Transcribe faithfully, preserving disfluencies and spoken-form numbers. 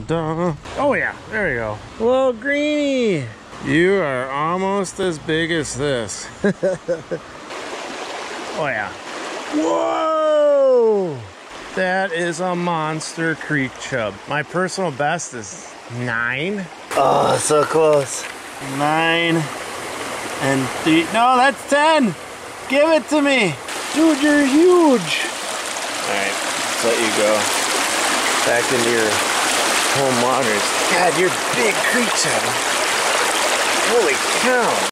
Ta-da. Oh yeah, there you go. Little greenie. You are almost as big as this. Oh yeah. Whoa! That is a monster creek chub. My personal best is nine. Oh, so close. Nine and three. No, that's ten. Give it to me. Dude, you're huge. All right, let's let you go back into your home waters. God, you're big creek chub. Holy cow.